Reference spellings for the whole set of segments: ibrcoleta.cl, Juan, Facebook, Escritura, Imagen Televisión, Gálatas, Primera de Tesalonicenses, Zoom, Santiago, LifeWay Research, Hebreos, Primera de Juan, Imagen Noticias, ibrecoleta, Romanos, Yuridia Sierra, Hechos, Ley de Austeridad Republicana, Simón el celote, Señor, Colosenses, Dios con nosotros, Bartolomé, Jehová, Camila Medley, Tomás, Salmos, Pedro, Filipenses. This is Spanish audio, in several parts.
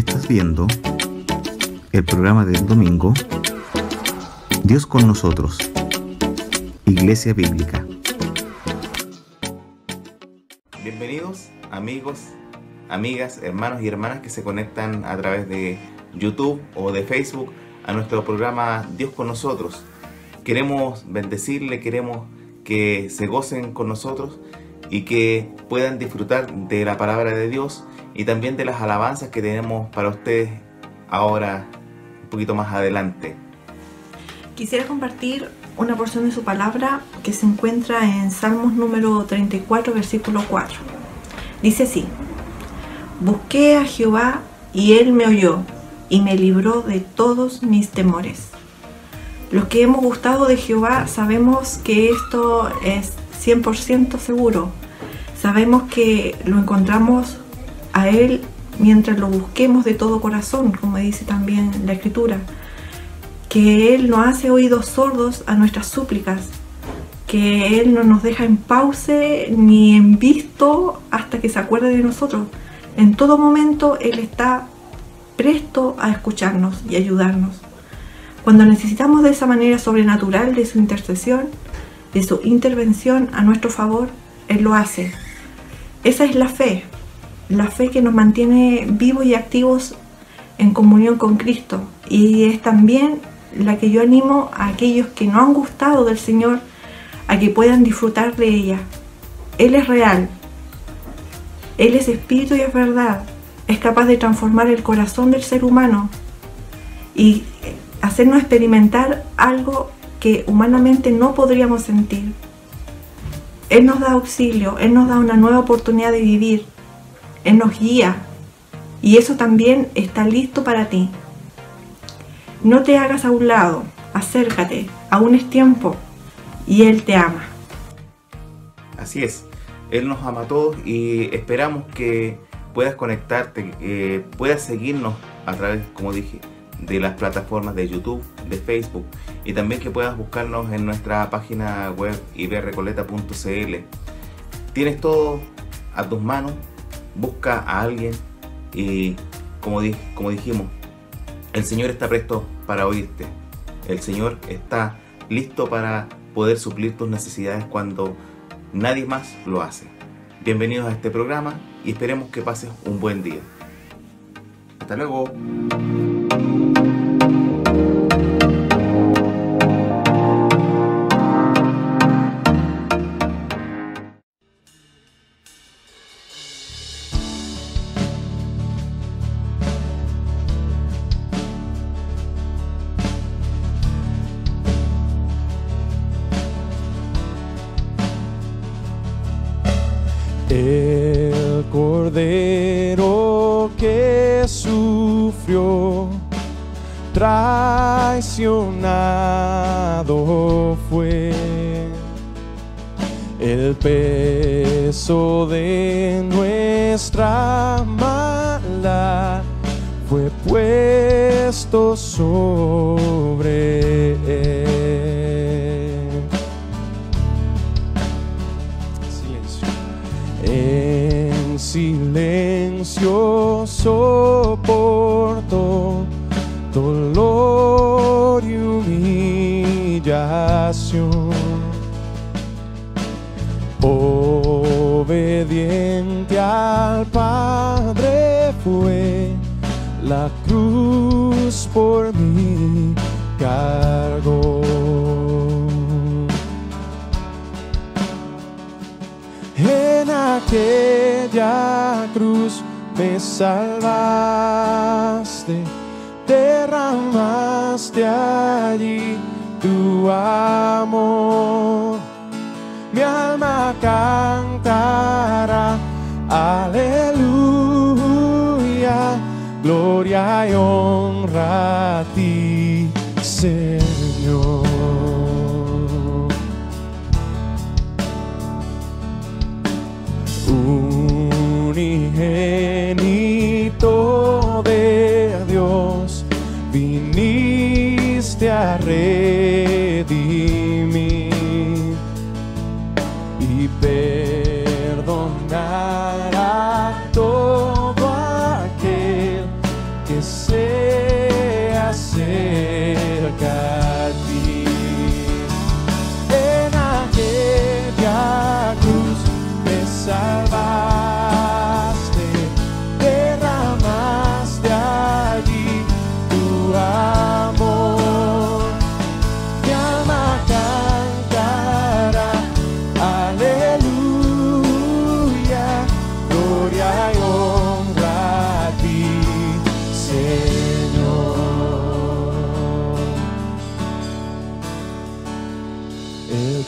Estás viendo el programa del domingo, Dios con nosotros, Iglesia Bíblica. Bienvenidos amigos, amigas, hermanos y hermanas que se conectan a través de YouTube o de Facebook a nuestro programa Dios con nosotros. Queremos bendecirle, queremos que se gocen con nosotros y que puedan disfrutar de la palabra de Dios y también de las alabanzas que tenemos para ustedes ahora, un poquito más adelante. Quisiera compartir una porción de su palabra que se encuentra en Salmos número 34, versículo 4. Dice así: busqué a Jehová y Él me oyó y me libró de todos mis temores. Los que hemos gustado de Jehová sabemos que esto es 100% seguro. Sabemos que lo encontramos a Él mientras lo busquemos de todo corazón, como dice también la Escritura, que Él no hace oídos sordos a nuestras súplicas, que Él no nos deja en pause ni en visto hasta que se acuerde de nosotros. En todo momento Él está presto a escucharnos y ayudarnos. Cuando necesitamos de esa manera sobrenatural de su intercesión, de su intervención a nuestro favor, Él lo hace. Esa es la fe que nos mantiene vivos y activos en comunión con Cristo, y es también la que yo animo a aquellos que no han gustado del Señor a que puedan disfrutar de ella. Él es real, Él es espíritu y es verdad, es capaz de transformar el corazón del ser humano y hacernos experimentar algo que humanamente no podríamos sentir. Él nos da auxilio, Él nos da una nueva oportunidad de vivir, Él nos guía, y eso también está listo para ti. No te hagas a un lado, acércate, aún es tiempo, y Él te ama. Así es, Él nos ama a todos y esperamos que puedas conectarte, puedas seguirnos a través, como dije, de las plataformas de YouTube, de Facebook, y también que puedas buscarnos en nuestra página web ibrcoleta.cl. Tienes todo a tus manos, busca a alguien y como dijimos, el Señor está presto para oírte. El Señor está listo para poder suplir tus necesidades cuando nadie más lo hace. Bienvenidos a este programa y esperemos que pases un buen día. Hasta luego. El Cordero que sufrió, traicionado fue, el peso de nuestra maldad fue puesto sobre él. En silencio soportó dolor y humillación, obediente al Padre fue, la cruz por mí cargó. En aquella cruz me salvaste, derramaste allí tu amor. Mi alma cantará aleluya, gloria y honra a ti, Señor. Unigénito de Dios, viniste a redimir y perdonar a todo aquel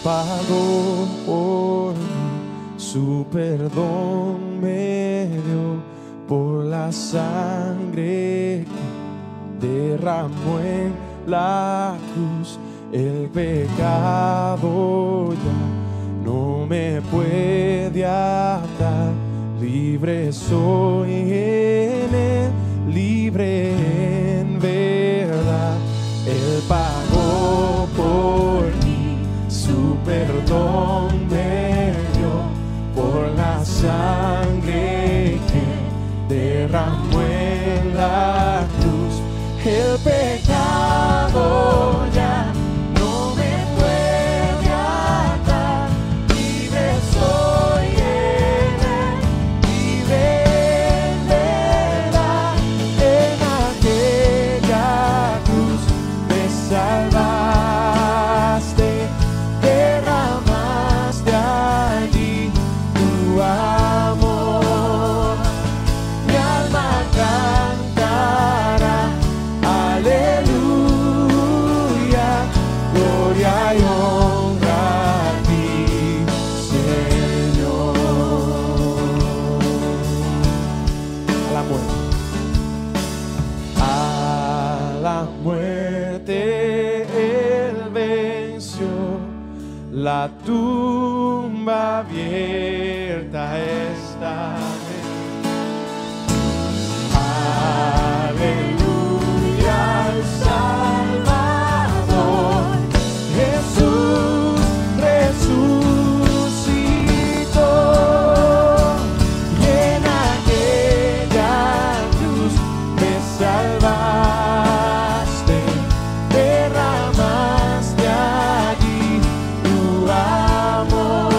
pagó por mí, su perdón me dio por la sangre que derramó en la cruz. El pecado ya no me puede atar, libre soy en él, libre en verdad. Él pagó por mí, su perdón me dio por la sangre que derramó en la cruz. El pecado ya la tumba abierta está. Aleluya al Salvador, Jesús resucitó, y en aquella cruz me salvaste, derramaste allí tu amor.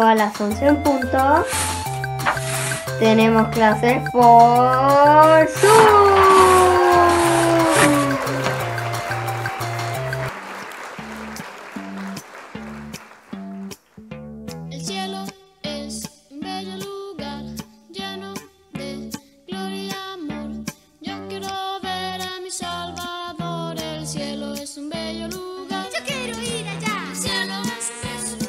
A las 11 en punto tenemos clases por Zoom. El cielo es un bello lugar lleno de gloria y amor. Yo quiero ver a mi Salvador. El cielo es un bello lugar. Yo quiero ir allá. El cielo es un lleno de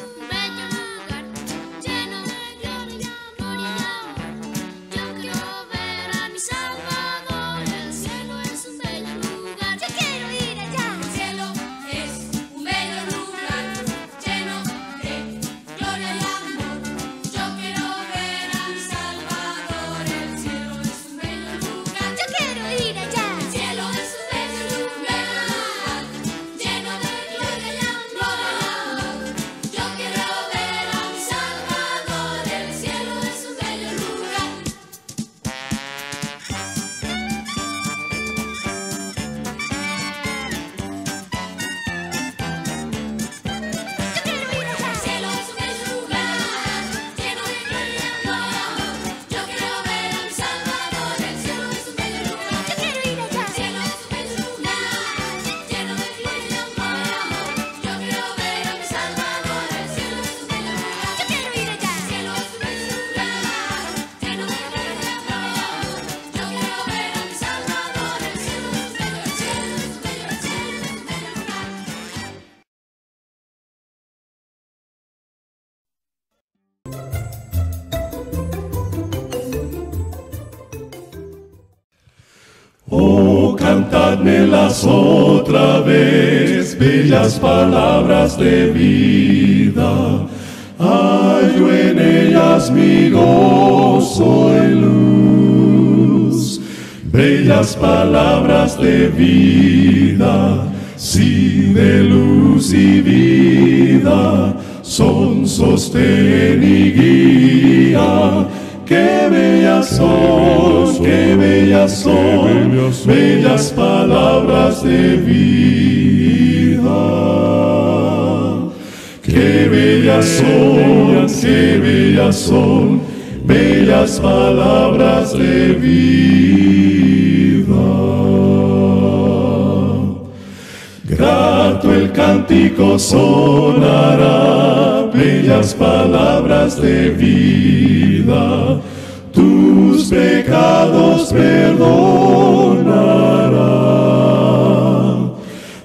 cantadmelas otra vez, bellas palabras de vida. Hallo en ellas mi gozo y luz, bellas palabras de vida, sí, de luz y vida, son sostén y guía. ¡Qué bellas son, qué bellas son, bellas palabras de vida! ¡Qué bellas son, qué bellas son, bellas palabras de vida! Grato el cántico sonará, bellas palabras de vida, tus pecados perdonará.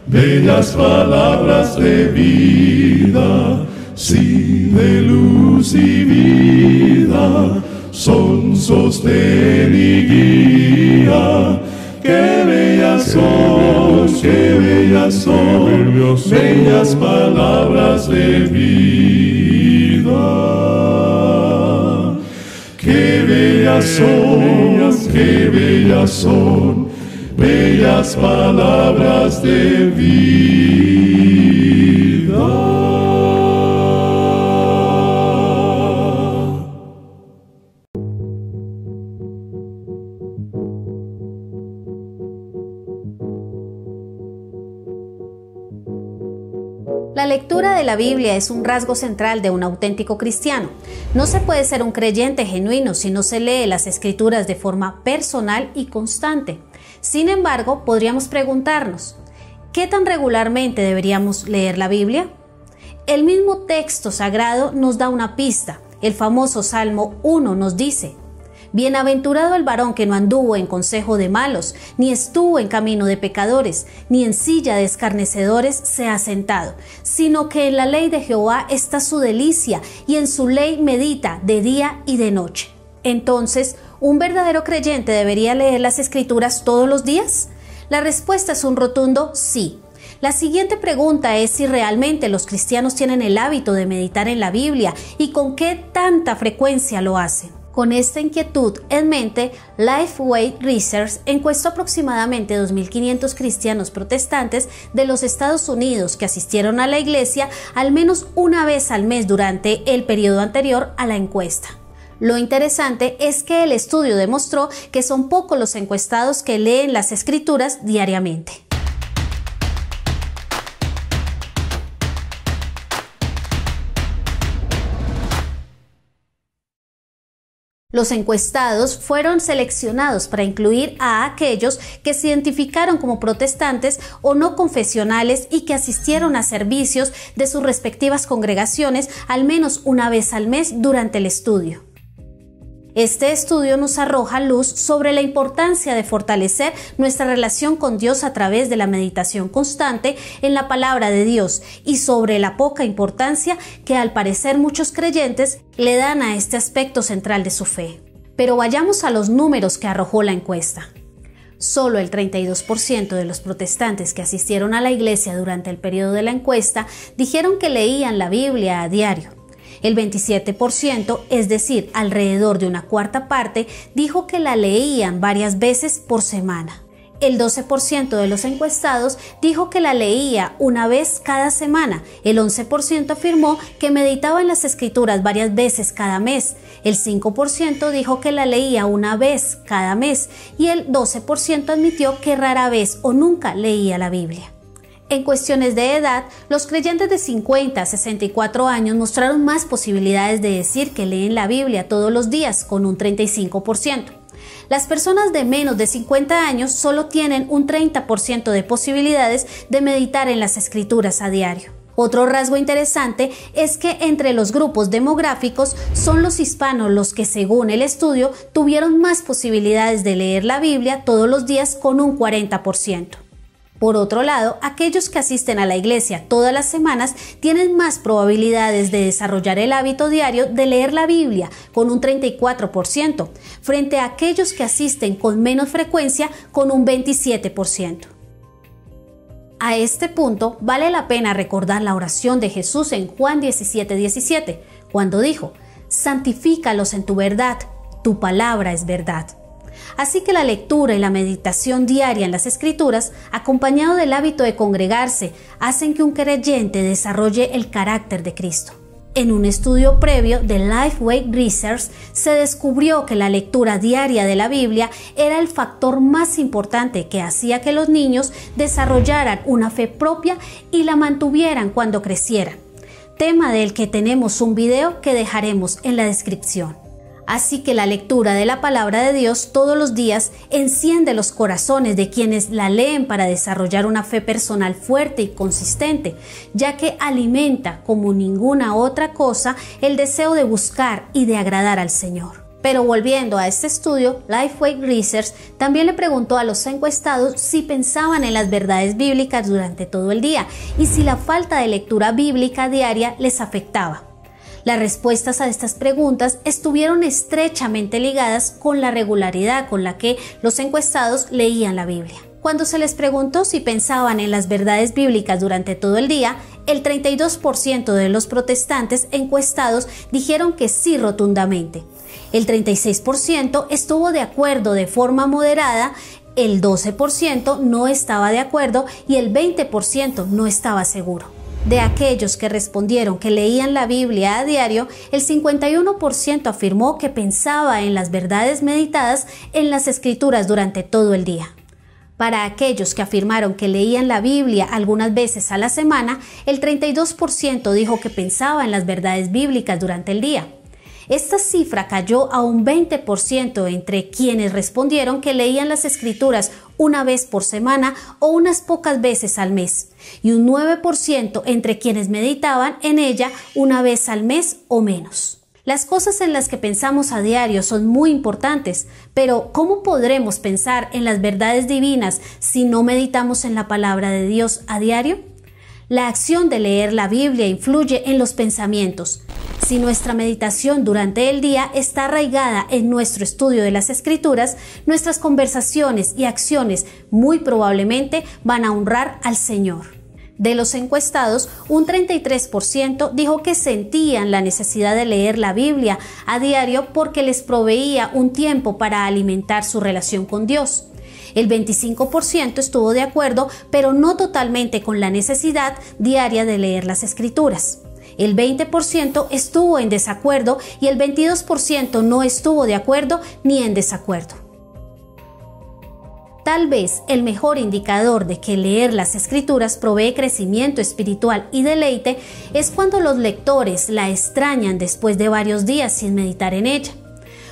Bellas palabras de vida, sí, de luz y vida, son sostén y guía. Qué bellas son, bellas palabras de vida. Qué bellas son, bellas palabras de vida. La lectura de la Biblia es un rasgo central de un auténtico cristiano. No se puede ser un creyente genuino si no se lee las Escrituras de forma personal y constante. Sin embargo, podríamos preguntarnos, ¿qué tan regularmente deberíamos leer la Biblia? El mismo texto sagrado nos da una pista. El famoso Salmo 1 nos dice: Bienaventurado el varón que no anduvo en consejo de malos, ni estuvo en camino de pecadores, ni en silla de escarnecedores se ha sentado, sino que en la ley de Jehová está su delicia, y en su ley medita de día y de noche. Entonces, ¿un verdadero creyente debería leer las Escrituras todos los días? La respuesta es un rotundo sí. La siguiente pregunta es si realmente los cristianos tienen el hábito de meditar en la Biblia y con qué tanta frecuencia lo hacen. Con esta inquietud en mente, LifeWay Research encuestó aproximadamente 2.500 cristianos protestantes de los Estados Unidos que asistieron a la iglesia al menos una vez al mes durante el periodo anterior a la encuesta. Lo interesante es que el estudio demostró que son pocos los encuestados que leen las Escrituras diariamente. Los encuestados fueron seleccionados para incluir a aquellos que se identificaron como protestantes o no confesionales y que asistieron a servicios de sus respectivas congregaciones al menos una vez al mes durante el estudio. Este estudio nos arroja luz sobre la importancia de fortalecer nuestra relación con Dios a través de la meditación constante en la palabra de Dios y sobre la poca importancia que al parecer muchos creyentes le dan a este aspecto central de su fe. Pero vayamos a los números que arrojó la encuesta. Solo el 32% de los protestantes que asistieron a la iglesia durante el periodo de la encuesta dijeron que leían la Biblia a diario. El 27%, es decir, alrededor de una cuarta parte, dijo que la leían varias veces por semana. El 12% de los encuestados dijo que la leía una vez cada semana. El 11% afirmó que meditaba en las Escrituras varias veces cada mes. El 5% dijo que la leía una vez cada mes. Y el 12% admitió que rara vez o nunca leía la Biblia. En cuestiones de edad, los creyentes de 50 a 64 años mostraron más posibilidades de decir que leen la Biblia todos los días, con un 35%. Las personas de menos de 50 años solo tienen un 30% de posibilidades de meditar en las Escrituras a diario. Otro rasgo interesante es que entre los grupos demográficos son los hispanos los que, según el estudio, tuvieron más posibilidades de leer la Biblia todos los días, con un 40%. Por otro lado, aquellos que asisten a la iglesia todas las semanas tienen más probabilidades de desarrollar el hábito diario de leer la Biblia, con un 34%, frente a aquellos que asisten con menos frecuencia, con un 27%. A este punto, vale la pena recordar la oración de Jesús en Juan 17:17, cuando dijo: «Santifícalos en tu verdad, tu palabra es verdad». Así que la lectura y la meditación diaria en las Escrituras, acompañado del hábito de congregarse, hacen que un creyente desarrolle el carácter de Cristo. En un estudio previo de LifeWay Research se descubrió que la lectura diaria de la Biblia era el factor más importante que hacía que los niños desarrollaran una fe propia y la mantuvieran cuando crecieran, tema del que tenemos un video que dejaremos en la descripción. Así que la lectura de la palabra de Dios todos los días enciende los corazones de quienes la leen para desarrollar una fe personal fuerte y consistente, ya que alimenta como ninguna otra cosa el deseo de buscar y de agradar al Señor. Pero volviendo a este estudio, LifeWay Research también le preguntó a los encuestados si pensaban en las verdades bíblicas durante todo el día y si la falta de lectura bíblica diaria les afectaba. Las respuestas a estas preguntas estuvieron estrechamente ligadas con la regularidad con la que los encuestados leían la Biblia. Cuando se les preguntó si pensaban en las verdades bíblicas durante todo el día, el 32% de los protestantes encuestados dijeron que sí rotundamente. El 36% estuvo de acuerdo de forma moderada, el 12% no estaba de acuerdo y el 20% no estaba seguro. De aquellos que respondieron que leían la Biblia a diario, el 51% afirmó que pensaba en las verdades meditadas en las Escrituras durante todo el día. Para aquellos que afirmaron que leían la Biblia algunas veces a la semana, el 32% dijo que pensaba en las verdades bíblicas durante el día. Esta cifra cayó a un 20% entre quienes respondieron que leían las Escrituras una vez por semana o unas pocas veces al mes, y un 9% entre quienes meditaban en ella una vez al mes o menos. Las cosas en las que pensamos a diario son muy importantes, pero ¿cómo podremos pensar en las verdades divinas si no meditamos en la palabra de Dios a diario? La acción de leer la Biblia influye en los pensamientos. Si nuestra meditación durante el día está arraigada en nuestro estudio de las Escrituras, nuestras conversaciones y acciones muy probablemente van a honrar al Señor. De los encuestados, un 33% dijo que sentían la necesidad de leer la Biblia a diario porque les proveía un tiempo para alimentar su relación con Dios. El 25% estuvo de acuerdo, pero no totalmente con la necesidad diaria de leer las Escrituras. El 20% estuvo en desacuerdo y el 22% no estuvo de acuerdo ni en desacuerdo. Tal vez el mejor indicador de que leer las Escrituras provee crecimiento espiritual y deleite es cuando los lectores la extrañan después de varios días sin meditar en ella.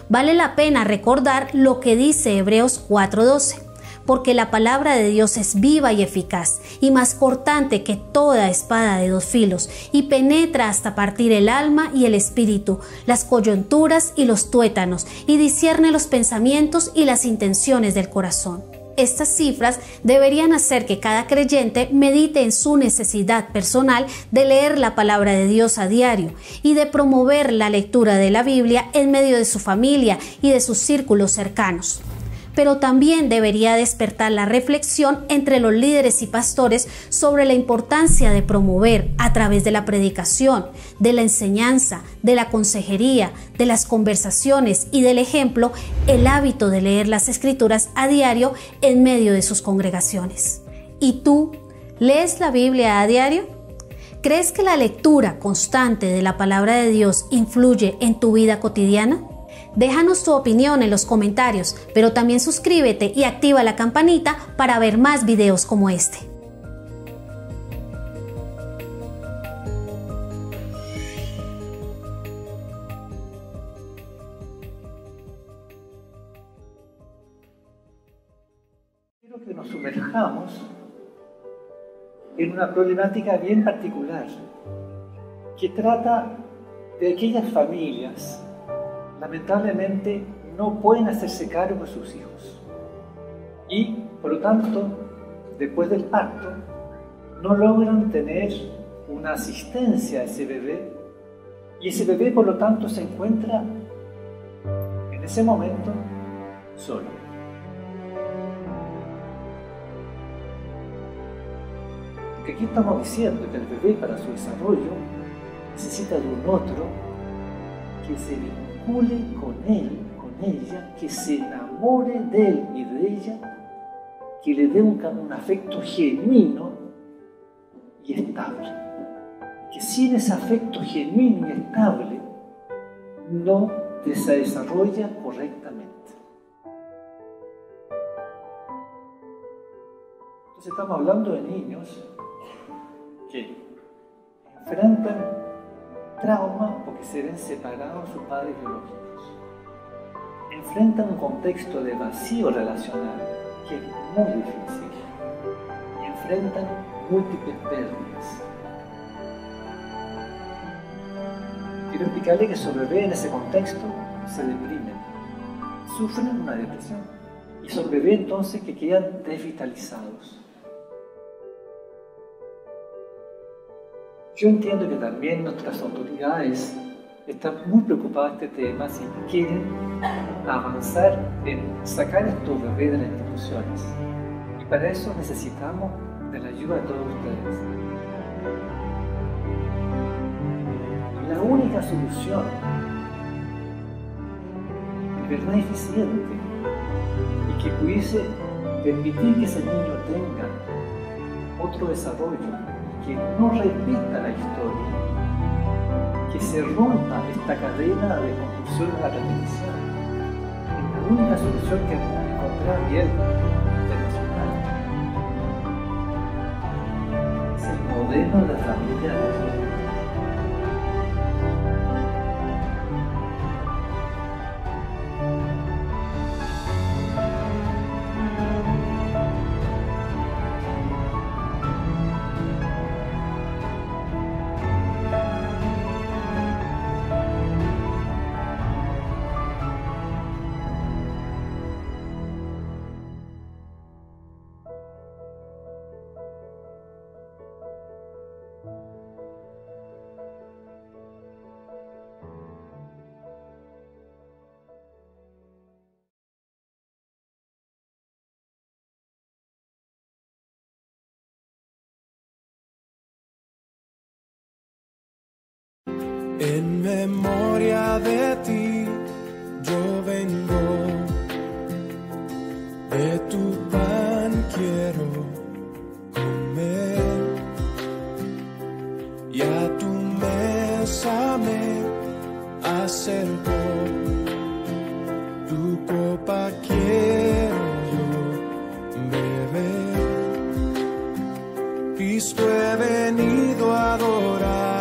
Vale la pena recordar lo que dice Hebreos 4:12. Porque la palabra de Dios es viva y eficaz, y más cortante que toda espada de dos filos, y penetra hasta partir el alma y el espíritu, las coyunturas y los tuétanos, y discierne los pensamientos y las intenciones del corazón. Estas cifras deberían hacer que cada creyente medite en su necesidad personal de leer la palabra de Dios a diario y de promover la lectura de la Biblia en medio de su familia y de sus círculos cercanos. Pero también debería despertar la reflexión entre los líderes y pastores sobre la importancia de promover, a través de la predicación, de la enseñanza, de la consejería, de las conversaciones y del ejemplo, el hábito de leer las Escrituras a diario en medio de sus congregaciones. ¿Y tú? ¿Lees la Biblia a diario? ¿Crees que la lectura constante de la palabra de Dios influye en tu vida cotidiana? Déjanos tu opinión en los comentarios, pero también suscríbete y activa la campanita para ver más videos como este. Quiero que nos sumerjamos en una problemática bien particular que trata de aquellas familias lamentablemente no pueden hacerse cargo de sus hijos y, por lo tanto, después del parto, no logran tener una asistencia a ese bebé, y ese bebé por lo tanto se encuentra en ese momento solo. Porque aquí estamos diciendo que el bebé para su desarrollo necesita de un otro que se vincule con él, con ella, que se enamore de él y de ella, que le dé un afecto genuino y estable. Que sin ese afecto genuino y estable no se desarrolla correctamente. Entonces estamos hablando de niños que enfrentan traumas porque se ven separados de sus padres biológicos. Enfrentan un contexto de vacío relacional que es muy difícil. Y enfrentan múltiples pérdidas. Quiero explicarle que esos bebés en ese contexto se deprimen, sufren una depresión, y esos bebés entonces que quedan desvitalizados. Yo entiendo que también nuestras autoridades están muy preocupadas de este tema, si quieren avanzar en sacar a estos bebés de las instituciones, y para eso necesitamos de la ayuda de todos ustedes. La única solución, de verdad eficiente, y que pudiese permitir que ese niño tenga otro desarrollo, que no repita la historia, que se rompa esta cadena de construcción de la repetición, es la única solución que vamos a encontrar bien internacional. Es el modelo de la familia de Dios. En memoria de ti, yo vengo, de tu pan quiero comer, y a tu mesa me acerco, tu copa quiero yo beber, Cristo he venido a adorarte.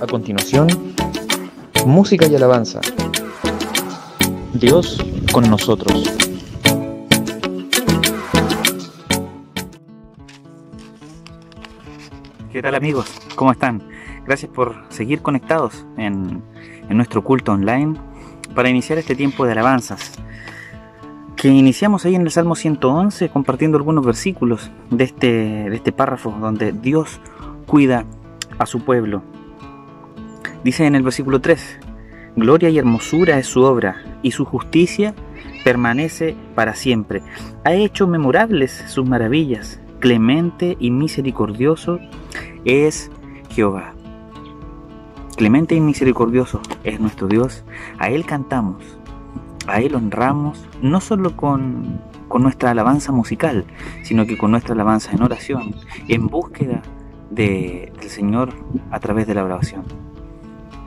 A continuación, música y alabanza. Dios con nosotros. ¿Qué tal, amigos? ¿Cómo están? Gracias por seguir conectados en nuestro culto online para iniciar este tiempo de alabanzas que iniciamos ahí en el Salmo 111, compartiendo algunos versículos de este párrafo donde Dios cuida a su pueblo. Dice en el versículo 3, gloria y hermosura es su obra, y su justicia permanece para siempre. Ha hecho memorables sus maravillas, clemente y misericordioso es Jehová. Clemente y misericordioso es nuestro Dios, a Él cantamos, a Él honramos, no solo con nuestra alabanza musical, sino que con nuestra alabanza en oración, en búsqueda del Señor a través de la oración.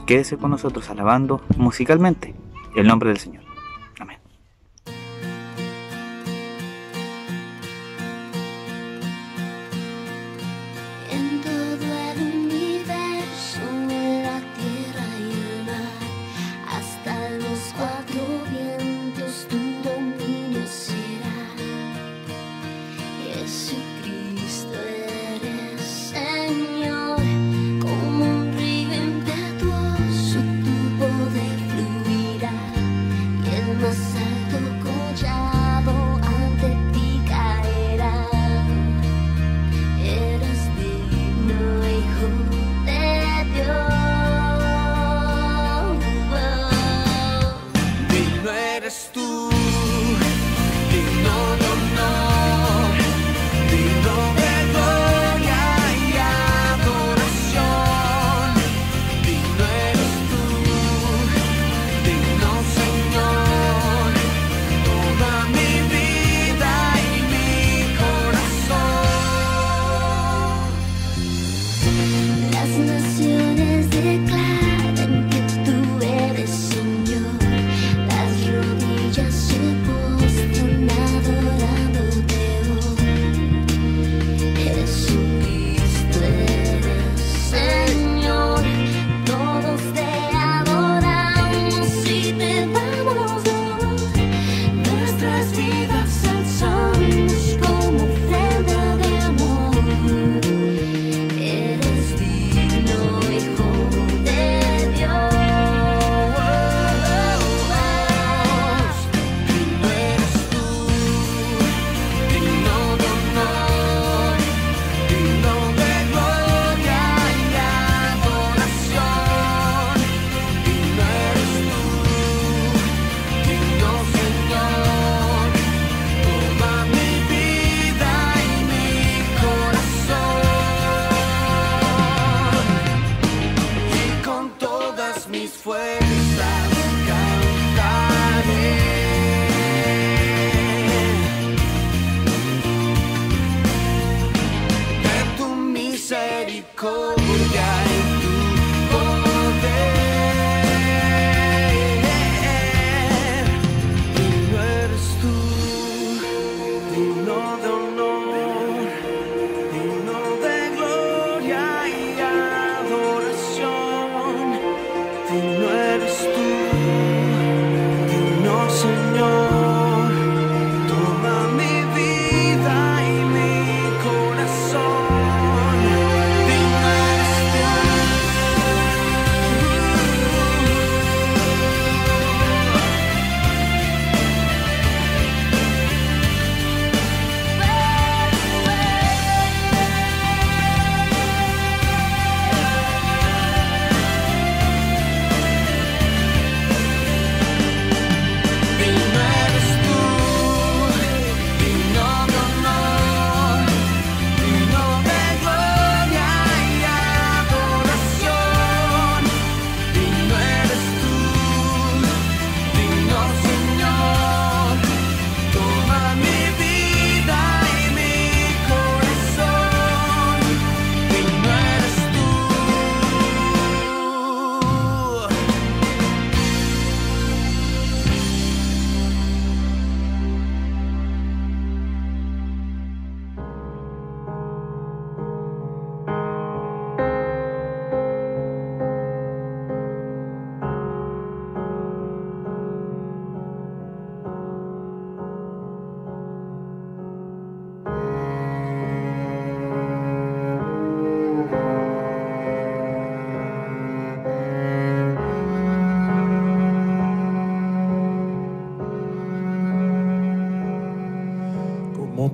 Quédese con nosotros alabando musicalmente el nombre del Señor. Amén. En todo el universo, en la tierra y el mar, hasta los cuatro vientos tu dominio será. Jesucristo eres Señor. Como un río impetuoso tu poder fluirá.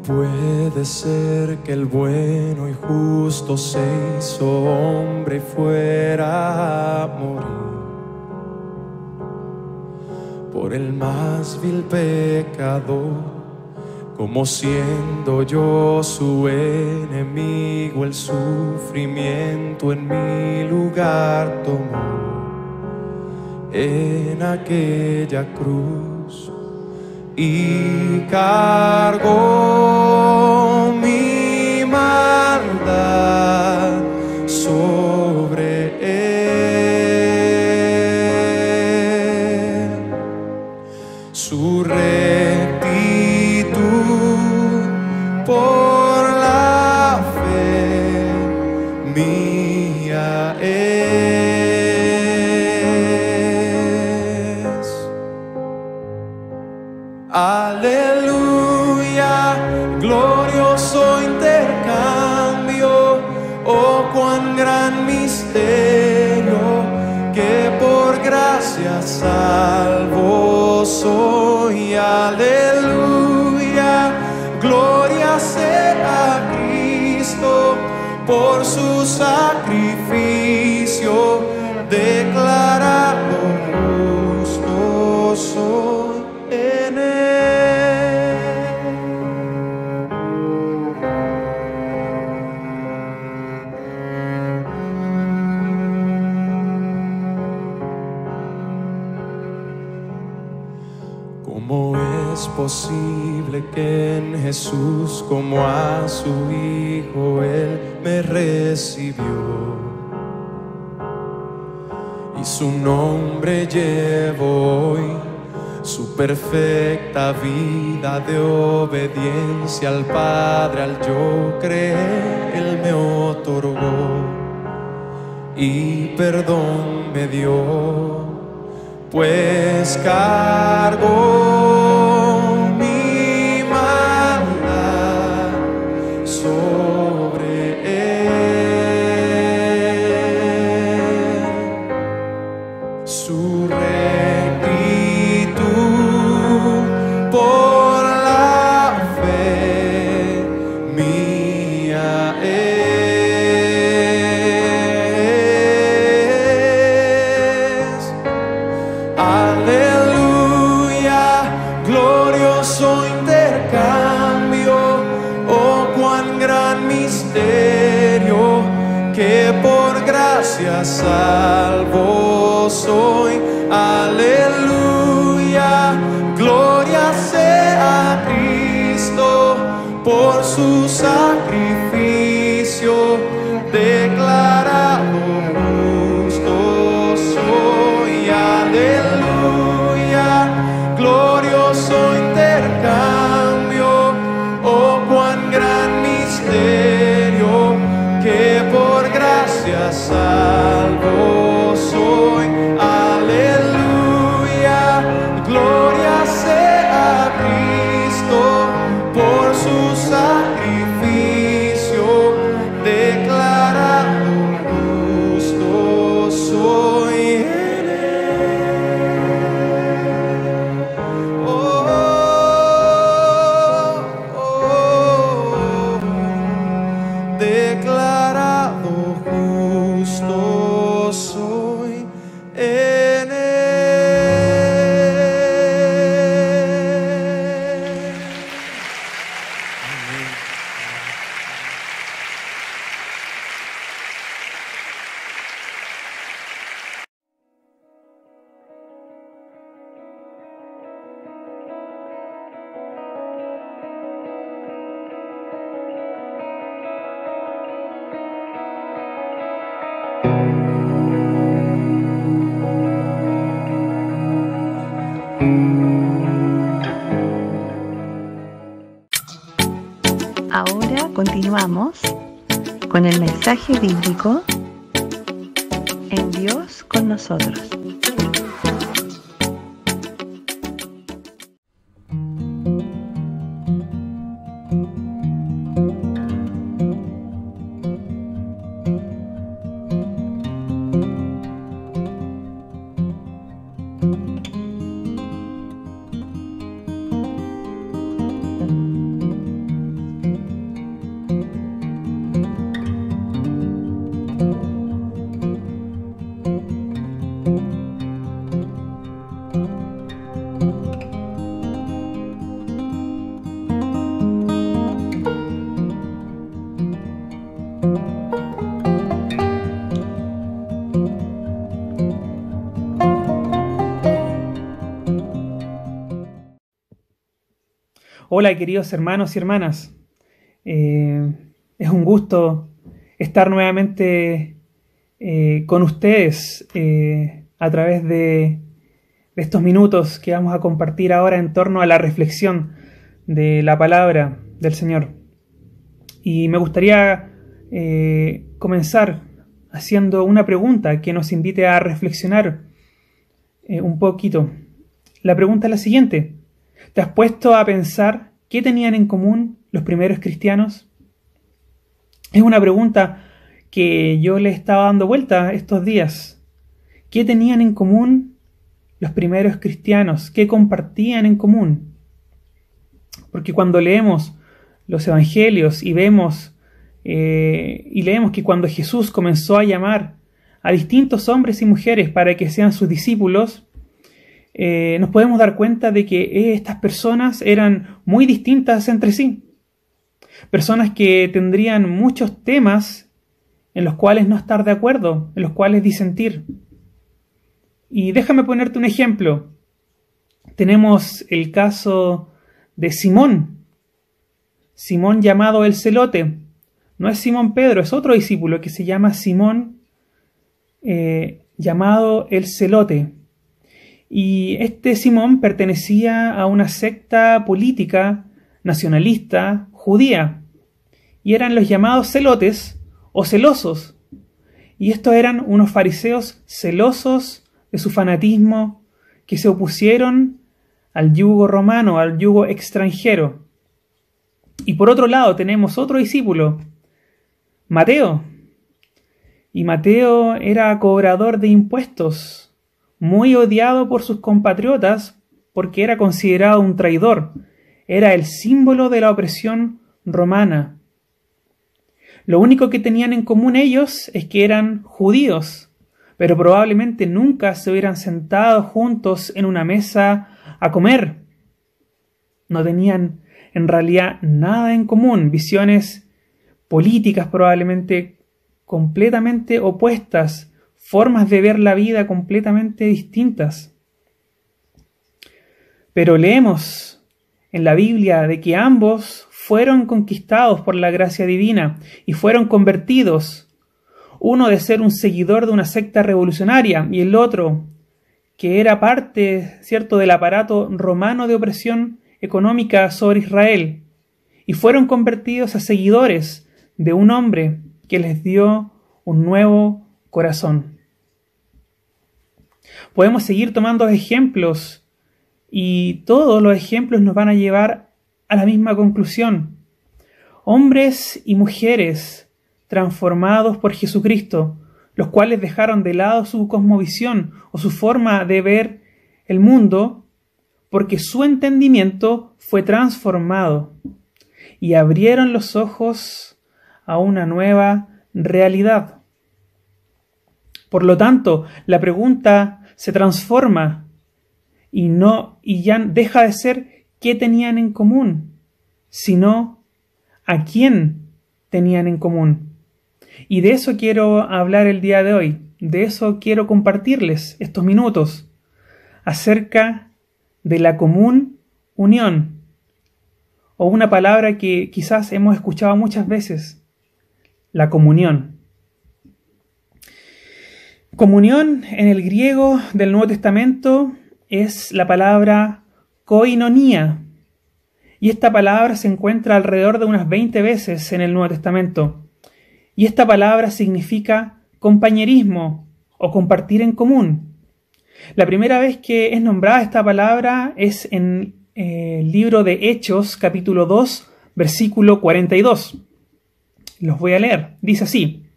Puede ser que el bueno y justo se hizo hombre y fuera a morir por el más vil pecador, como siendo yo su enemigo, el sufrimiento en mi lugar tomó en aquella cruz. Y cargó mi maldad sobre él. Su rectitud por la fe mía es. Aleluya, glorioso intercambio, oh cuán gran misterio, que por gracia salvo soy. Aleluya, gloria sea a Cristo, por su sacrificio declarado justo soy. Posible que en Jesús, como a su Hijo, Él me recibió, y su nombre llevo hoy, su perfecta vida de obediencia al Padre, al yo creer, Él me otorgó, y perdón me dio, pues cargó. salvo soy, aleluya, gloria sea a Cristo, por su sacrificio declarado justo soy, aleluya, glorioso intercambio, oh cuán gran misterio, que por gracia salvo soy, aleluya, gloria sea a Cristo, por su sacrificio declarado justo soy en él. Oh, oh, oh, oh, declarado justo soy en él. Ahora continuamos con el mensaje bíblico en Dios con nosotros. Hola queridos hermanos y hermanas, es un gusto estar nuevamente con ustedes a través de estos minutos que vamos a compartir ahora en torno a la reflexión de la palabra del Señor. Y me gustaría comenzar haciendo una pregunta que nos invite a reflexionar un poquito. La pregunta es la siguiente: ¿te has puesto a pensar qué tenían en común los primeros cristianos? Es una pregunta que yo le estaba dando vuelta estos días. ¿Qué tenían en común los primeros cristianos? ¿Qué compartían en común? Porque cuando leemos los evangelios y vemos leemos que cuando Jesús comenzó a llamar a distintos hombres y mujeres para que sean sus discípulos, nos podemos dar cuenta de que estas personas eran muy distintas entre sí. Personas que tendrían muchos temas en los cuales no estar de acuerdo, en los cuales disentir. Y déjame ponerte un ejemplo. Tenemos el caso de Simón. Simón llamado el celote. No es Simón Pedro, es otro discípulo que se llama Simón llamado el celote. Y este Simón pertenecía a una secta política nacionalista judía, y eran los llamados celotes o celosos, y estos eran unos fariseos celosos de su fanatismo que se opusieron al yugo romano, al yugo extranjero. Y por otro lado tenemos otro discípulo, Mateo, y Mateo era cobrador de impuestos, muy odiado por sus compatriotas porque era considerado un traidor, era el símbolo de la opresión romana. Lo único que tenían en común ellos es que eran judíos, pero probablemente nunca se hubieran sentado juntos en una mesa a comer. No tenían en realidad nada en común, visiones políticas probablemente completamente opuestas, formas de ver la vida completamente distintas. Pero leemos en la Biblia de que ambos fueron conquistados por la gracia divina y fueron convertidos, uno de ser un seguidor de una secta revolucionaria y el otro que era parte, cierto, del aparato romano de opresión económica sobre Israel, y fueron convertidos a seguidores de un hombre que les dio un nuevo corazón. Podemos seguir tomando ejemplos y todos los ejemplos nos van a llevar a la misma conclusión. Hombres y mujeres transformados por Jesucristo, los cuales dejaron de lado su cosmovisión o su forma de ver el mundo, porque su entendimiento fue transformado y abrieron los ojos a una nueva realidad. Por lo tanto, la pregunta se transforma y ya deja de ser qué tenían en común, sino a quién tenían en común. Y de eso quiero hablar el día de hoy, de eso quiero compartirles estos minutos, acerca de la común unión, o una palabra que quizás hemos escuchado muchas veces, la comunión. Comunión en el griego del Nuevo Testamento es la palabra koinonia, y esta palabra se encuentra alrededor de unas 20 veces en el Nuevo Testamento. Y esta palabra significa compañerismo o compartir en común. La primera vez que es nombrada esta palabra es en el libro de Hechos, capítulo 2, versículo 42. Los voy a leer. Dice así: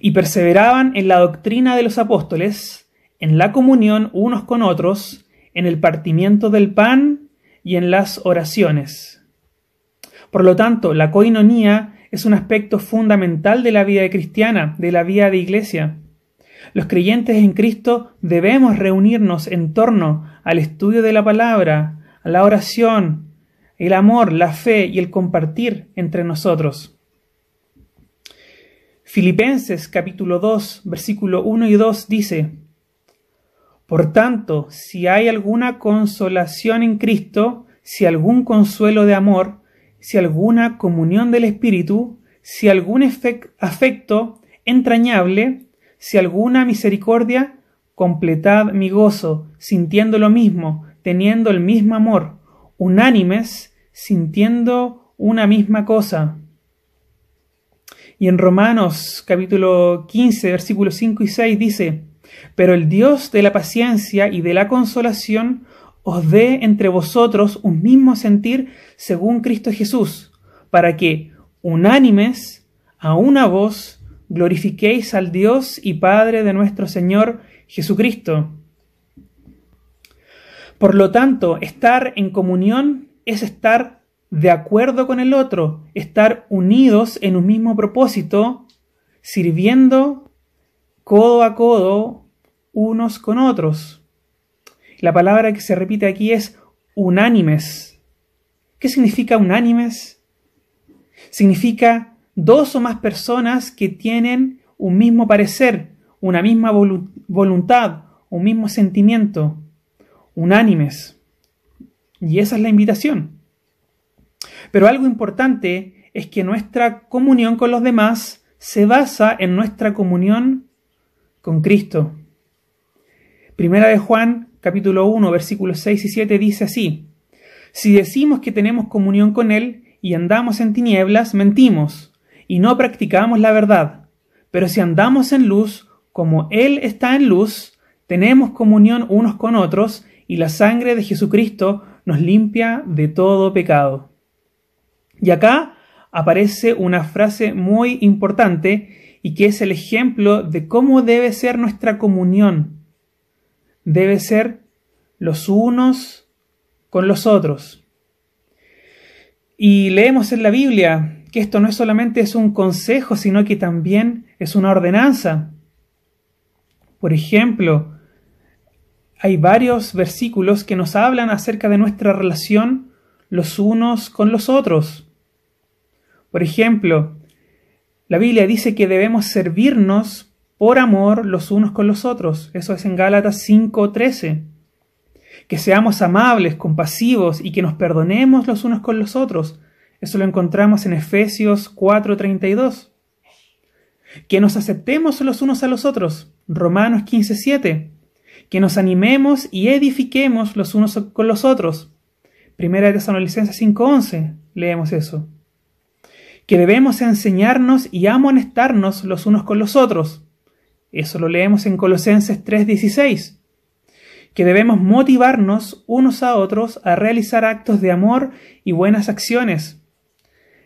y perseveraban en la doctrina de los apóstoles, en la comunión unos con otros, en el partimiento del pan y en las oraciones. Por lo tanto, la koinonía es un aspecto fundamental de la vida cristiana, de la vida de iglesia. Los creyentes en Cristo debemos reunirnos en torno al estudio de la palabra, a la oración, el amor, la fe y el compartir entre nosotros. Filipenses capítulo 2, versículo 1 y 2 dice: por tanto, si hay alguna consolación en Cristo, si algún consuelo de amor, si alguna comunión del Espíritu, si algún afecto entrañable, si alguna misericordia, completad mi gozo, sintiendo lo mismo, teniendo el mismo amor, unánimes, sintiendo una misma cosa. Y en Romanos capítulo 15, versículos 5 y 6 dice: pero el Dios de la paciencia y de la consolación os dé entre vosotros un mismo sentir según Cristo Jesús, para que, unánimes, a una voz, glorifiquéis al Dios y Padre de nuestro Señor Jesucristo. Por lo tanto, estar en comunión es estar de acuerdo con el otro, estar unidos en un mismo propósito, sirviendo codo a codo unos con otros. La palabra que se repite aquí es unánimes. ¿Qué significa unánimes? Significa dos o más personas que tienen un mismo parecer, una misma voluntad, un mismo sentimiento. Unánimes. Y esa es la invitación. Pero algo importante es que nuestra comunión con los demás se basa en nuestra comunión con Cristo. Primera de Juan, capítulo 1, versículos 6 y 7 dice así: si decimos que tenemos comunión con Él y andamos en tinieblas, mentimos y no practicamos la verdad. Pero si andamos en luz, como Él está en luz, tenemos comunión unos con otros y la sangre de Jesucristo nos limpia de todo pecado. Y acá aparece una frase muy importante y que es el ejemplo de cómo debe ser nuestra comunión. Debe ser los unos con los otros. Y leemos en la Biblia que esto no es solamente es un consejo, sino que también es una ordenanza. Por ejemplo, hay varios versículos que nos hablan acerca de nuestra relación los unos con los otros. Por ejemplo, la Biblia dice que debemos servirnos por amor los unos con los otros. Eso es en Gálatas 5:13. Que seamos amables, compasivos y que nos perdonemos los unos con los otros. Eso lo encontramos en Efesios 4:32. Que nos aceptemos los unos a los otros. Romanos 15:7. Que nos animemos y edifiquemos los unos con los otros. Primera de Tesalonicenses 5:11. Leemos eso. Que debemos enseñarnos y amonestarnos los unos con los otros. Eso lo leemos en Colosenses 3:16. Que debemos motivarnos unos a otros a realizar actos de amor y buenas acciones.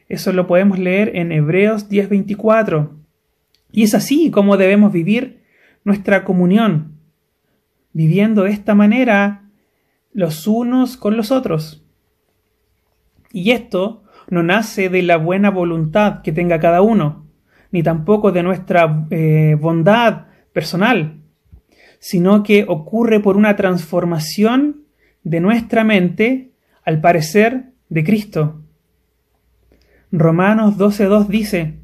Eso lo podemos leer en Hebreos 10:24. Y es así como debemos vivir nuestra comunión, viviendo de esta manera los unos con los otros. Y esto no nace de la buena voluntad que tenga cada uno, ni tampoco de nuestra bondad personal, sino que ocurre por una transformación de nuestra mente al parecer de Cristo. Romanos 12:2 dice: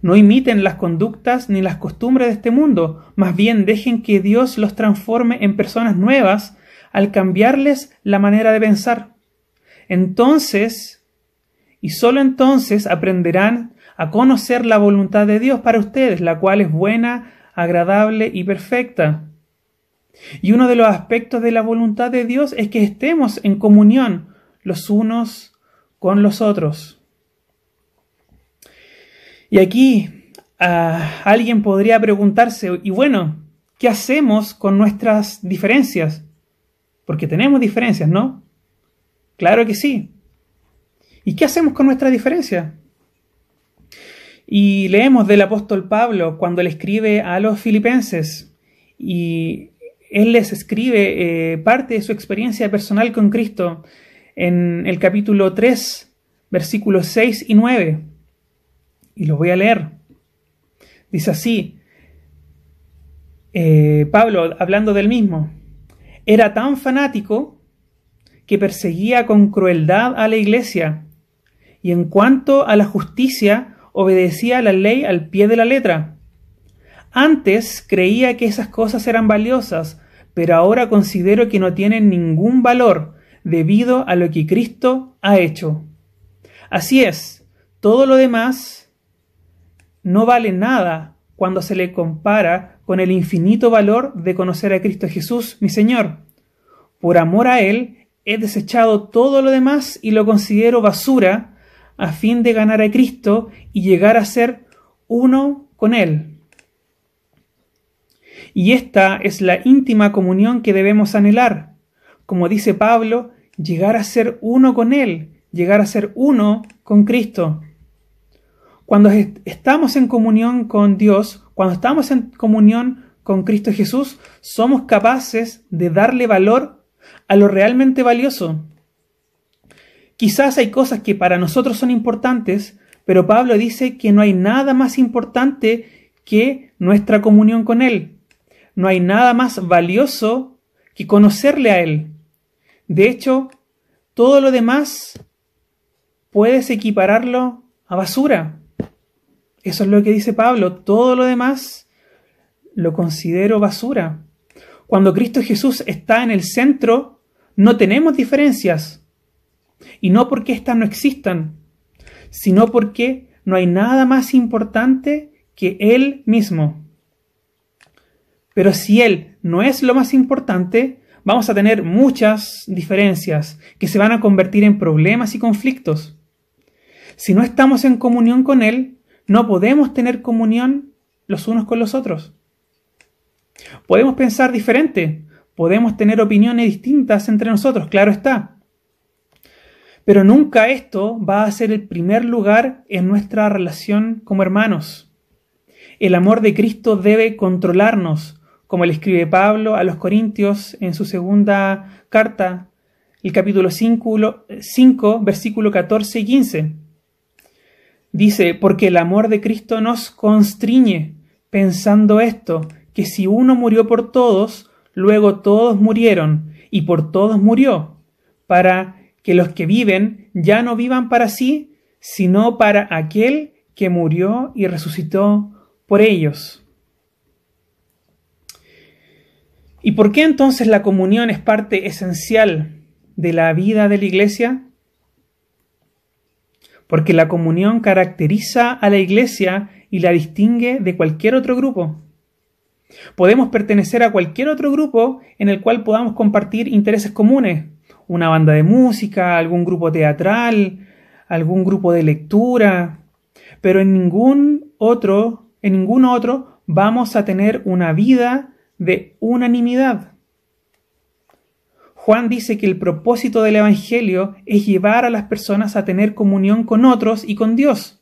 no imiten las conductas ni las costumbres de este mundo, más bien dejen que Dios los transforme en personas nuevas al cambiarles la manera de pensar. Entonces, y solo entonces, aprenderán a conocer la voluntad de Dios para ustedes, la cual es buena, agradable y perfecta. Y uno de los aspectos de la voluntad de Dios es que estemos en comunión los unos con los otros. Y aquí alguien podría preguntarse, y bueno, ¿qué hacemos con nuestras diferencias? Porque tenemos diferencias, ¿no? Claro que sí. ¿Y qué hacemos con nuestras diferencias? Y leemos del apóstol Pablo cuando le escribe a los filipenses, y él les escribe parte de su experiencia personal con Cristo en el capítulo 3, versículos 6 y 9. Y lo voy a leer. Dice así, Pablo, hablando del mismo: era tan fanático que perseguía con crueldad a la iglesia, y en cuanto a la justicia, obedecía la ley al pie de la letra. Antes creía que esas cosas eran valiosas, pero ahora considero que no tienen ningún valor debido a lo que Cristo ha hecho. Así es, todo lo demás no vale nada cuando se le compara con el infinito valor de conocer a Cristo Jesús, mi Señor. Por amor a Él, he desechado todo lo demás y lo considero basura a fin de ganar a Cristo y llegar a ser uno con Él. Y esta es la íntima comunión que debemos anhelar. Como dice Pablo, llegar a ser uno con Él, llegar a ser uno con Cristo. Cuando estamos en comunión con Dios, cuando estamos en comunión con Cristo Jesús, somos capaces de darle valor a lo realmente valioso. Quizás hay cosas que para nosotros son importantes, pero Pablo dice que no hay nada más importante que nuestra comunión con Él. No hay nada más valioso que conocerle a Él. De hecho, todo lo demás puedes equipararlo a basura. Eso es lo que dice Pablo: todo lo demás lo considero basura. Cuando Cristo Jesús está en el centro, no tenemos diferencias. Y no porque éstas no existan, sino porque no hay nada más importante que Él mismo. Pero si Él no es lo más importante, vamos a tener muchas diferencias que se van a convertir en problemas y conflictos. Si no estamos en comunión con Él, no podemos tener comunión los unos con los otros. Podemos pensar diferente, podemos tener opiniones distintas entre nosotros, claro está. Pero nunca esto va a ser el primer lugar en nuestra relación como hermanos. El amor de Cristo debe controlarnos, como le escribe Pablo a los Corintios en su segunda carta, el capítulo 5, versículo 14 y 15. Dice: porque el amor de Cristo nos constriñe, pensando esto, que si uno murió por todos, luego todos murieron, y por todos murió, para que los que viven ya no vivan para sí, sino para aquel que murió y resucitó por ellos. ¿Y por qué entonces la comunión es parte esencial de la vida de la iglesia? Porque la comunión caracteriza a la iglesia y la distingue de cualquier otro grupo. Podemos pertenecer a cualquier otro grupo en el cual podamos compartir intereses comunes, una banda de música, algún grupo teatral, algún grupo de lectura, pero en ningún otro vamos a tener una vida de unanimidad. Juan dice que el propósito del Evangelio es llevar a las personas a tener comunión con otros y con Dios.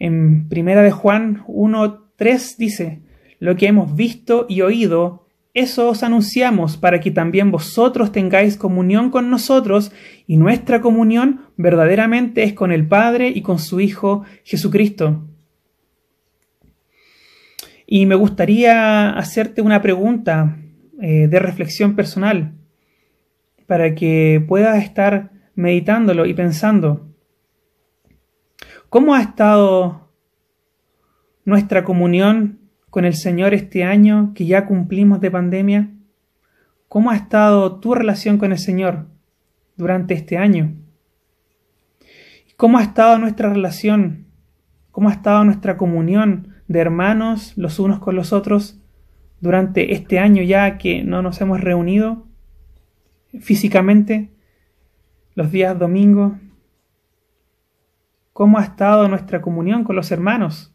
En Primera de Juan 1:3 dice: lo que hemos visto y oído, eso os anunciamos, para que también vosotros tengáis comunión con nosotros, y nuestra comunión verdaderamente es con el Padre y con su Hijo Jesucristo. Y me gustaría hacerte una pregunta de reflexión personal, para que puedas estar meditándolo y pensando. ¿Cómo ha estado nuestra comunión con el Señor este año que ya cumplimos de pandemia? ¿Cómo ha estado tu relación con el Señor durante este año? ¿Cómo ha estado nuestra relación? ¿Cómo ha estado nuestra comunión de hermanos los unos con los otros durante este año ya que no nos hemos reunido físicamente los días domingos? ¿Cómo ha estado nuestra comunión con los hermanos?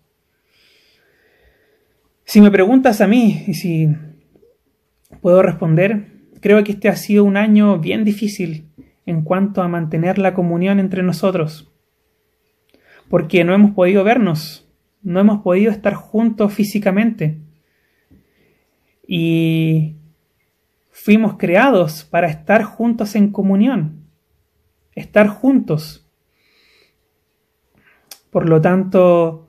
Si me preguntas a mí y si puedo responder, creo que este ha sido un año bien difícil en cuanto a mantener la comunión entre nosotros, porque no hemos podido vernos, no hemos podido estar juntos físicamente y fuimos creados para estar juntos en comunión, estar juntos. Por lo tanto,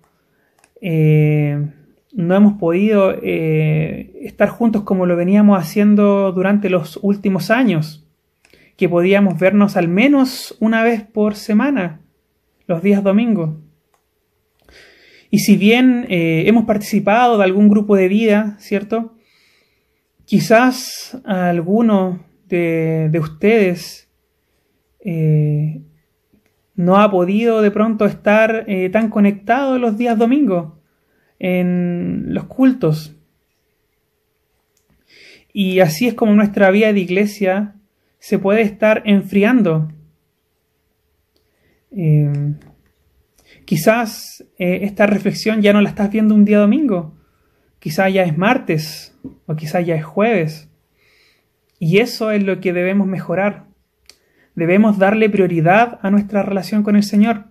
no hemos podido estar juntos como lo veníamos haciendo durante los últimos años, que podíamos vernos al menos una vez por semana, los días domingos. Y si bien hemos participado de algún grupo de vida, ¿cierto? Quizás a alguno de ustedes no ha podido de pronto estar tan conectado los días domingos en los cultos, y así es como nuestra vida de iglesia se puede estar enfriando. Quizás esta reflexión ya no la estás viendo un día domingo, quizás ya es martes o quizás ya es jueves, y eso es lo que debemos mejorar. Debemos darle prioridad a nuestra relación con el Señor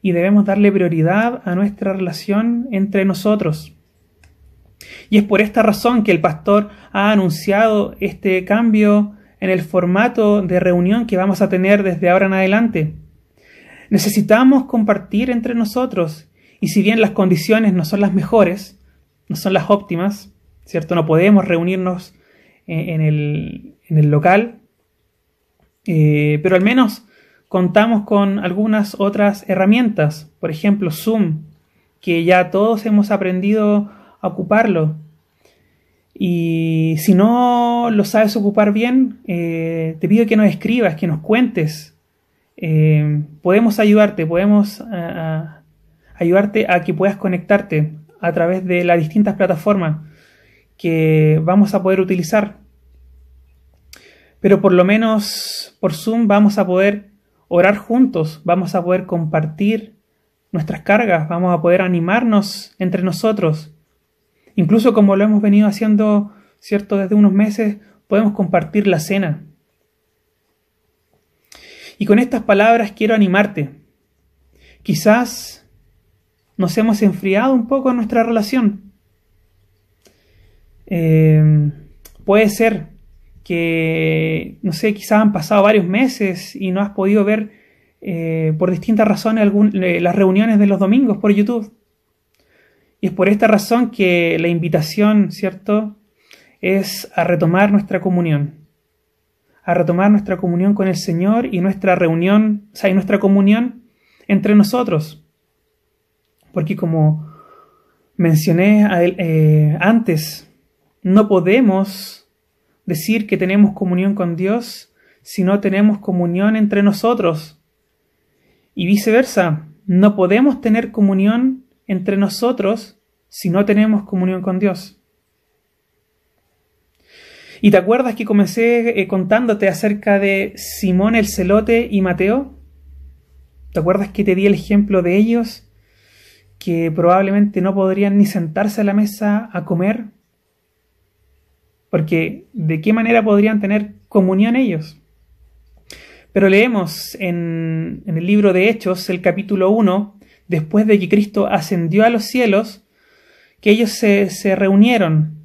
y debemos darle prioridad a nuestra relación entre nosotros. Y es por esta razón que el pastor ha anunciado este cambio en el formato de reunión que vamos a tener desde ahora en adelante. Necesitamos compartir entre nosotros, y si bien las condiciones no son las mejores, no son las óptimas, ¿cierto? No podemos reunirnos en el local, pero al menos contamos con algunas otras herramientas, por ejemplo Zoom, que ya todos hemos aprendido a ocuparlo. Y si no lo sabes ocupar bien, te pido que nos escribas, que nos cuentes. Podemos ayudarte, podemos ayudarte a que puedas conectarte a través de las distintas plataformas que vamos a poder utilizar. Pero por lo menos por Zoom vamos a poder orar juntos, vamos a poder compartir nuestras cargas, vamos a poder animarnos entre nosotros. Incluso como lo hemos venido haciendo, ¿cierto?, desde unos meses, podemos compartir la cena. Y con estas palabras quiero animarte. Quizás nos hemos enfriado un poco en nuestra relación. Puede ser que, no sé, quizás han pasado varios meses y no has podido ver por distintas razones las reuniones de los domingos por YouTube. Y es por esta razón que la invitación, ¿cierto?, es a retomar nuestra comunión. A retomar nuestra comunión con el Señor y nuestra comunión entre nosotros. Porque como mencioné antes, No podemos decir que tenemos comunión con Dios si no tenemos comunión entre nosotros. Y viceversa, no podemos tener comunión entre nosotros si no tenemos comunión con Dios. ¿Y te acuerdas que comencé contándote acerca de Simón el celote y Mateo? ¿Te acuerdas que te di el ejemplo de ellos? Que probablemente no podrían ni sentarse a la mesa a comer, porque ¿de qué manera podrían tener comunión ellos? Pero leemos en el libro de Hechos, el capítulo 1, después de que Cristo ascendió a los cielos, que ellos se reunieron.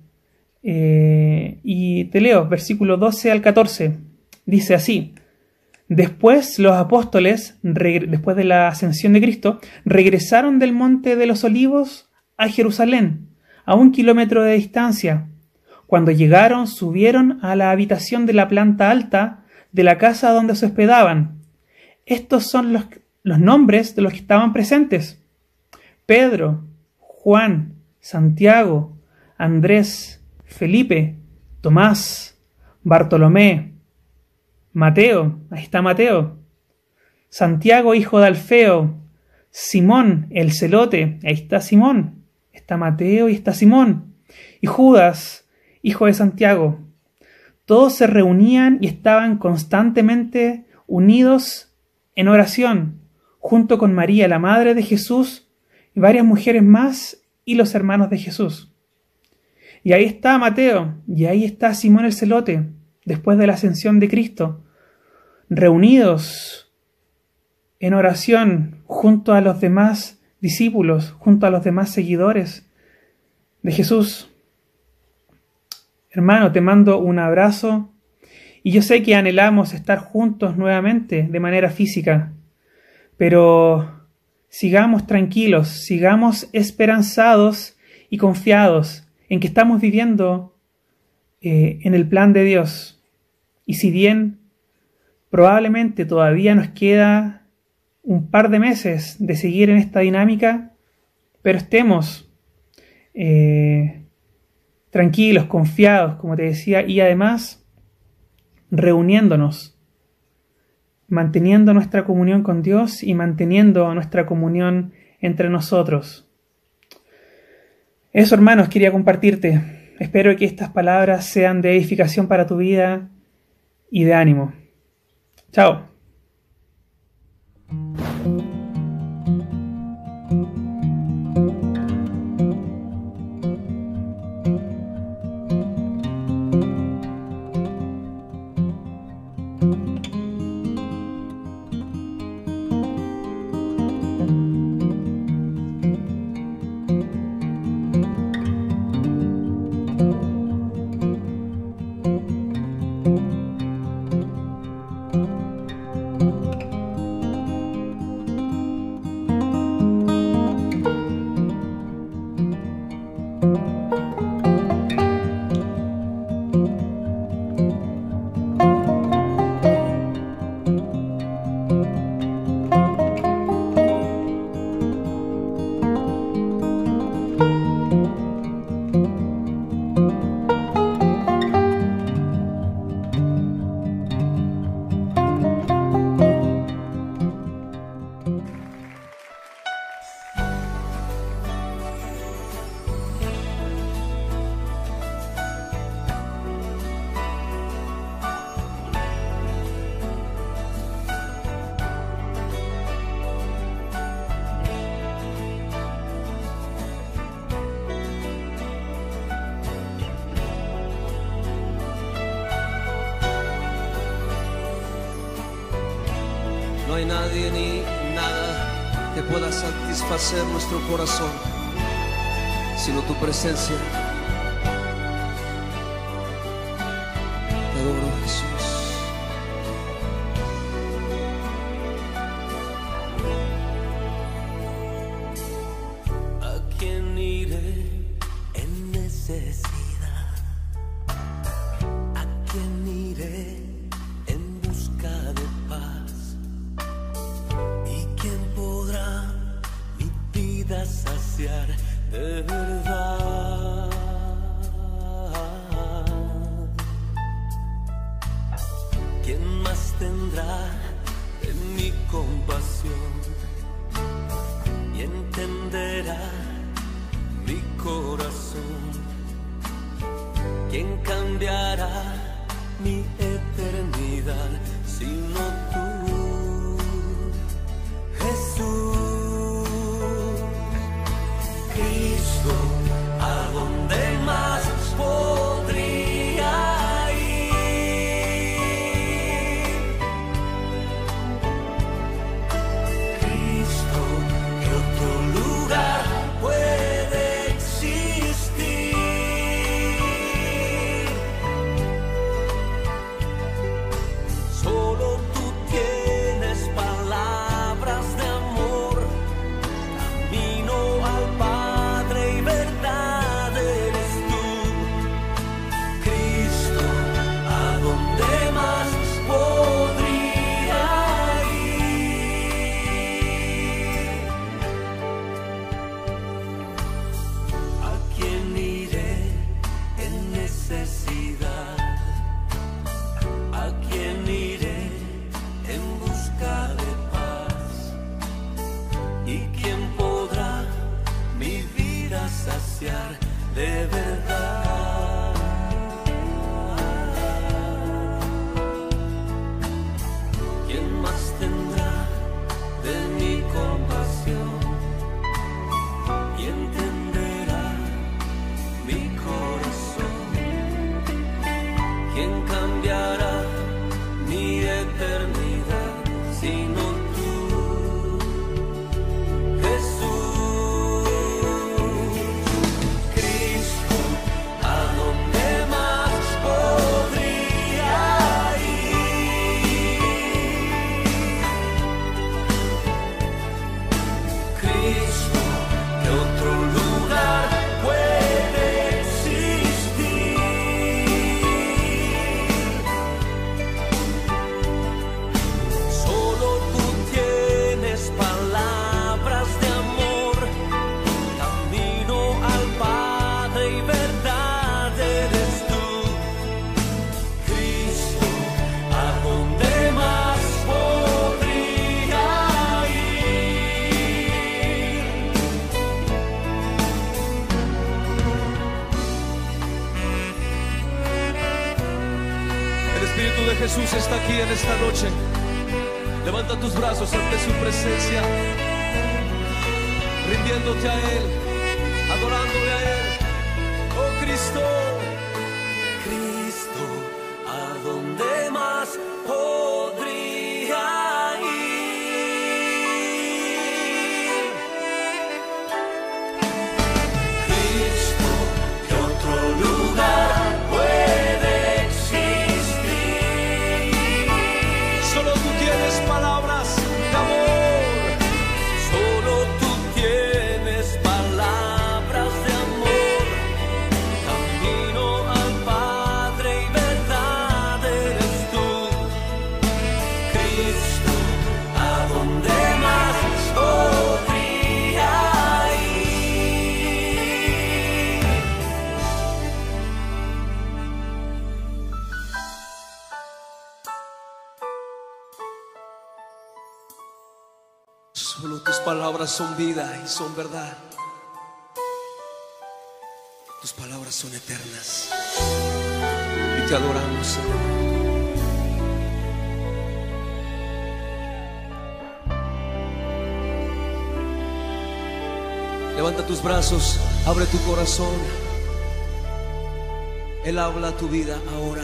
Y te leo, versículo 12 al 14, dice así: Después los apóstoles, después de la ascensión de Cristo, regresaron del monte de los Olivos a Jerusalén, a 1 kilómetro de distancia. Cuando llegaron, subieron a la habitación de la planta alta de la casa donde se hospedaban. Estos son los nombres de los que estaban presentes: Pedro, Juan, Santiago, Andrés, Felipe, Tomás, Bartolomé, Mateo, ahí está Mateo, Santiago hijo de Alfeo, Simón el celote, ahí está Simón, está Mateo y está Simón, y Judas, hijo de Santiago. Todos se reunían y estaban constantemente unidos en oración, junto con María, la madre de Jesús, y varias mujeres más y los hermanos de Jesús. Y ahí está Mateo, y ahí está Simón el celote, después de la ascensión de Cristo, reunidos en oración junto a los demás discípulos, junto a los demás seguidores de Jesús. Hermano, te mando un abrazo y yo sé que anhelamos estar juntos nuevamente de manera física, pero sigamos tranquilos, sigamos esperanzados y confiados en que estamos viviendo en el plan de Dios. Y si bien probablemente todavía nos queda un par de meses de seguir en esta dinámica, pero estemos tranquilos, confiados, como te decía, y además reuniéndonos, manteniendo nuestra comunión con Dios y manteniendo nuestra comunión entre nosotros. Eso, hermanos, quería compartirte. Espero que estas palabras sean de edificación para tu vida y de ánimo. Chao. No hay nadie ni nada que pueda satisfacer nuestro corazón, sino tu presencia. Te adoro, Jesús. ¿A quién iré en necesidad? ¿A quién iré en busca de paz? Saciar de verdad. ansiar de verdad. ¿Quién más tendrá de mi compasión? ¿Y entenderá mi corazón? ¿Quién cambiará mi eternidad sino tú, Jesús? Cristo, ¿a dónde más podría ir? Cristo, ¿qué otro lugar puede existir? Solo tú tienes palabras de amor, camino al Padre y verdad eres tú. Cristo, ¿a dónde más podría ir? El Espíritu de Jesús está aquí en esta noche. Levanta tus brazos ante su presencia, rindiéndote a Él, adorándole a Él. Oh Cristo, Cristo, ¿a dónde más podría ir? Cristo, ¿qué otro lugar puede existir? Solo tú tienes palabras de amor, solo tú tienes palabras de amor, camino al Padre y verdad eres tú. Cristo, ¿a dónde más podría ir? Solo tus palabras son vida y son verdad. Tus palabras son eternas. Y te adoramos, Señor. Levanta tus brazos, abre tu corazón. Él habla a tu vida ahora.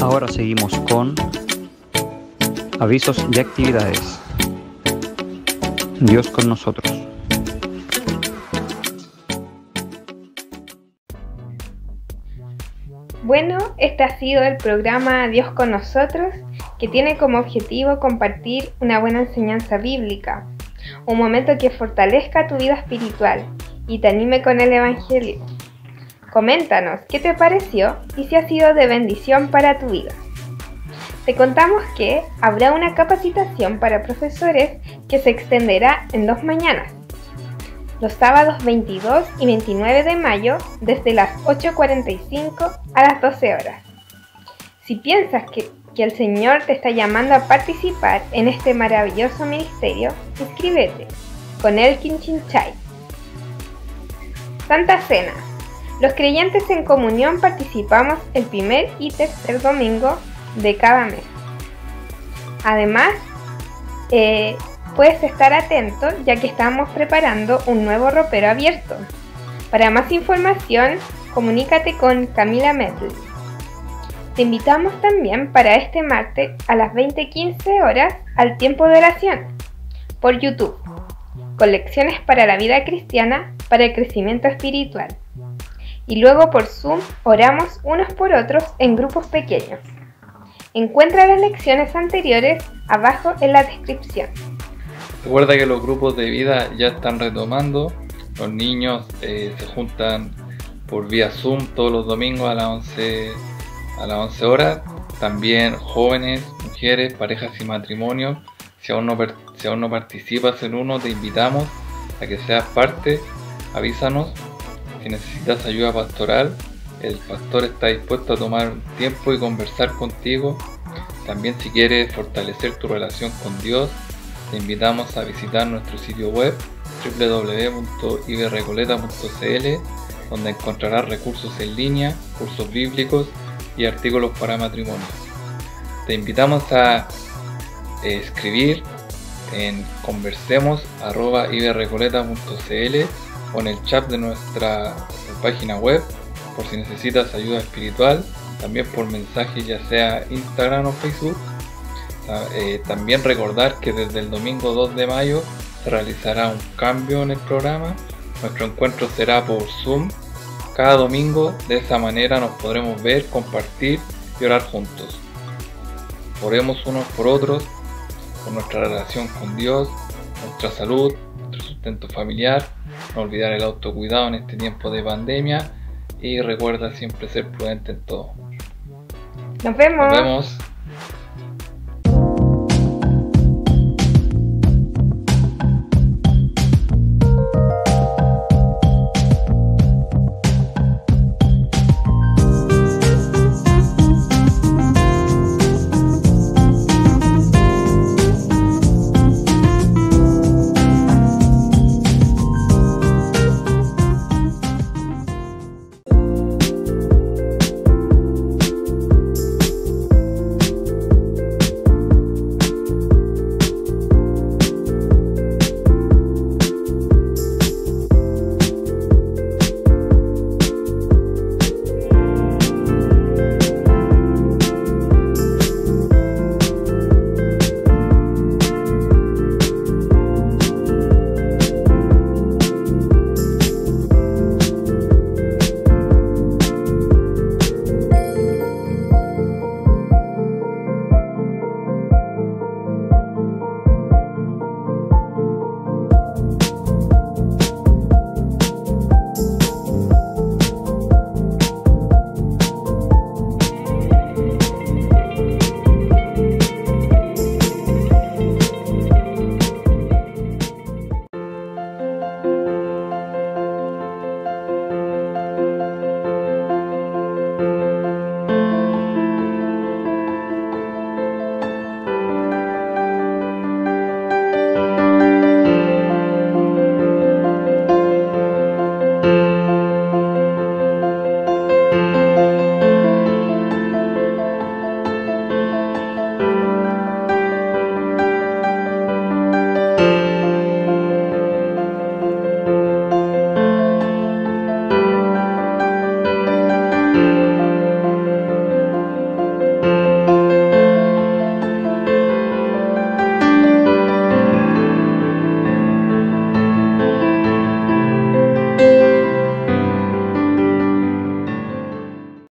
Ahora seguimos con avisos y actividades. Dios con nosotros. Bueno, este ha sido el programa Dios con nosotros, que tiene como objetivo compartir una buena enseñanza bíblica, un momento que fortalezca tu vida espiritual y te anime con el Evangelio. Coméntanos qué te pareció y si ha sido de bendición para tu vida. Te contamos que habrá una capacitación para profesores que se extenderá en 2 mañanas, los sábados 22 y 29 de mayo desde las 8:45 a las 12 horas. Si piensas que el Señor te está llamando a participar en este maravilloso ministerio, inscríbete con el Quinchinchay. Santa Cena. Los creyentes en comunión participamos el primer y tercer domingo de cada mes. Además, puedes estar atento, ya que estamos preparando un nuevo ropero abierto. Para más información, comunícate con Camila Medley. Te invitamos también para este martes a las 20:15 horas al tiempo de oración por YouTube. Colecciones para la vida cristiana, para el crecimiento espiritual. Y luego por Zoom oramos unos por otros en grupos pequeños. Encuentra las lecciones anteriores abajo en la descripción. Recuerda que los grupos de vida ya están retomando. Los niños se juntan por vía Zoom todos los domingos a las 11 horas. También jóvenes, mujeres, parejas y matrimonios. Si aún no participas en uno, te invitamos a que seas parte. Avísanos. Si necesitas ayuda pastoral, el pastor está dispuesto a tomar un tiempo y conversar contigo. También, si quieres fortalecer tu relación con Dios, te invitamos a visitar nuestro sitio web www.ibrcoleta.cl, donde encontrarás recursos en línea, cursos bíblicos y artículos para matrimonio. Te invitamos a escribir en conversemos@ibrcoleta.cl o en el chat de nuestra página web, por si necesitas ayuda espiritual, también por mensaje, ya sea Instagram o Facebook. También recordar que desde el domingo 2 de mayo se realizará un cambio en el programa. Nuestro encuentro será por Zoom cada domingo. De esa manera nos podremos ver, compartir y orar juntos. Oremos unos por otros, por nuestra relación con Dios, nuestra salud, nuestro sustento familiar, no olvidar el autocuidado en este tiempo de pandemia, y recuerda siempre ser prudente en todo. Nos vemos.